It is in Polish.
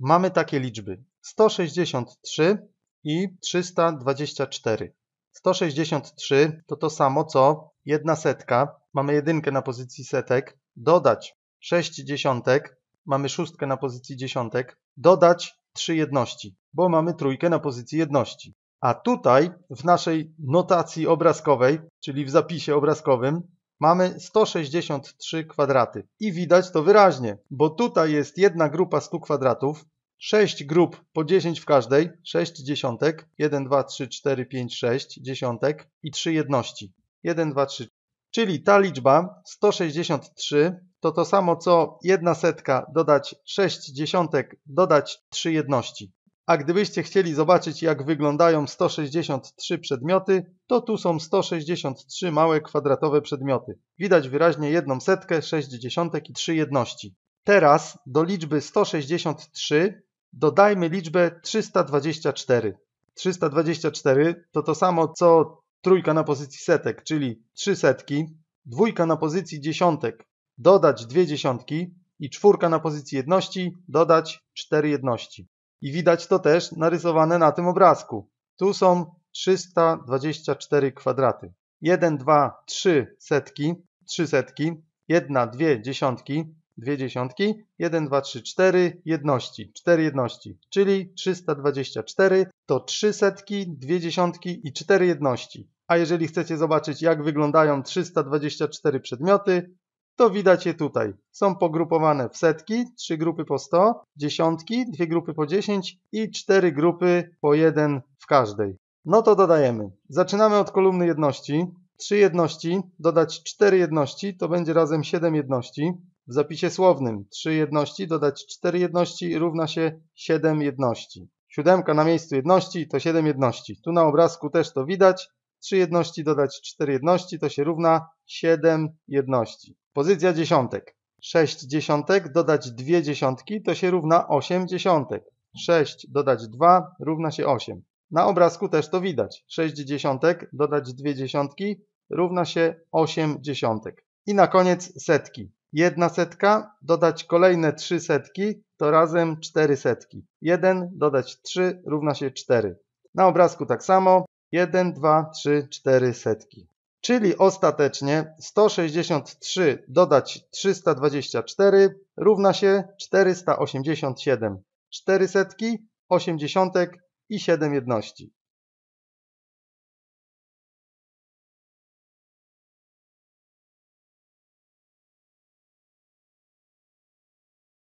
mamy takie liczby 163 i 324. 163 to to samo co 1 setka, mamy 1 na pozycji setek, dodać 6 dziesiątek, mamy 6 na pozycji dziesiątek, dodać 3 jedności, bo mamy 3 na pozycji jedności. A tutaj w naszej notacji obrazkowej, czyli w zapisie obrazkowym, mamy 163 kwadraty i widać to wyraźnie, bo tutaj jest 1 grupa 100 kwadratów, 6 grup po 10 w każdej, 6 dziesiątek, 1, 2, 3, 4, 5, 6 dziesiątek i 3 jedności, 1, 2, 3. Czyli ta liczba 163 to to samo co 1 setka dodać 6 dziesiątek dodać 3 jedności. A gdybyście chcieli zobaczyć, jak wyglądają 163 przedmioty, to tu są 163 małe kwadratowe przedmioty. Widać wyraźnie 1 setkę, 6 dziesiątek i 3 jedności. Teraz do liczby 163 dodajmy liczbę 324. 324 to to samo co 3 na pozycji setek, czyli 3 setki, 2 na pozycji dziesiątek, dodać 2 dziesiątki i 4 na pozycji jedności, dodać 4 jedności. I widać to też narysowane na tym obrazku. Tu są 324 kwadraty. 1, 2, 3 setki, 3 setki, 1, 2 dziesiątki, 2 dziesiątki, 1, 2, 3, 4 jedności, 4 jedności, czyli 324 to 3 setki, 2 dziesiątki i 4 jedności. A jeżeli chcecie zobaczyć, jak wyglądają 324 przedmioty, to widać je tutaj. Są pogrupowane w setki, 3 grupy po 100, dziesiątki, 2 grupy po 10 i 4 grupy po 1 w każdej. No to dodajemy. Zaczynamy od kolumny jedności. 3 jedności dodać 4 jedności to będzie razem 7 jedności. W zapisie słownym 3 jedności dodać 4 jedności równa się 7 jedności. 7 na miejscu jedności to 7 jedności. Tu na obrazku też to widać. 3 jedności dodać 4 jedności to się równa 7 jedności. Pozycja dziesiątek. 6 dziesiątek dodać 2 dziesiątki to się równa 8 dziesiątek. 6 dodać 2 równa się 8. Na obrazku też to widać. 6 dziesiątek dodać 2 dziesiątki równa się 8 dziesiątek. I na koniec setki. 1 setka dodać kolejne 3 setki to razem 4 setki. 1 dodać 3 równa się 4. Na obrazku tak samo. 1, 2, 3, 4 setki. Czyli ostatecznie 163 dodać 324 równa się 487. 4 setki, 8 dziesiątek i 7 jedności.